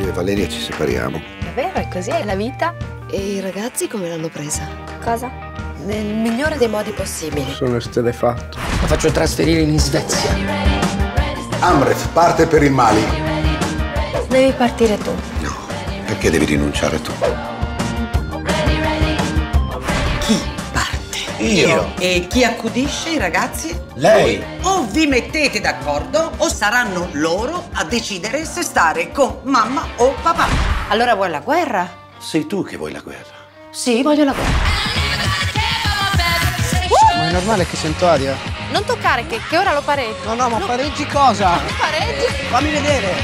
Io e Valeria ci separiamo. Davvero? È così? È la vita? E i ragazzi come l'hanno presa? Cosa? Nel migliore dei modi possibili. Sono esterefatto. La faccio trasferire in Svezia. Amref parte per il Mali. Devi partire tu. No, perché devi rinunciare tu? Chi parte? Io. E chi accudisce i ragazzi? Lei. O vi mettete d'accordo o saranno loro a decidere se stare con mamma o papà. Allora vuoi la guerra? Sei tu che vuoi la guerra. Sì, voglio la guerra. Ma è normale che sento aria? Non toccare, che ora lo pareggi. No, no, ma pareggi cosa? Non pareggi? Fammi vedere.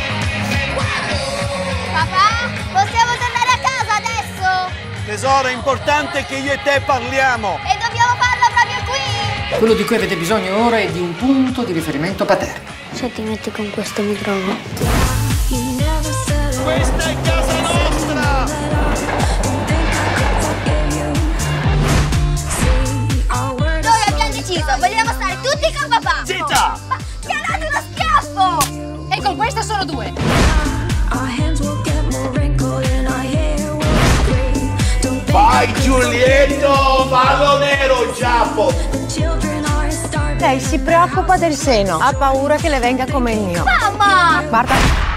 Papà, possiamo tornare a casa adesso? Tesoro, è importante che io e te parliamo. E dobbiamo farlo proprio qui. Quello di cui avete bisogno ora è di un punto di riferimento paterno. Se ti metti con questo microfono. Questa è casa nostra! Vogliamo stare tutti con papà! Zitta! Ma ti ha dato uno schiaffo! E con questa sono due! Vai Giulietto! Ballo nero, Giappo! Lei si preoccupa del seno, ha paura che le venga come il mio. Mamma! Guarda!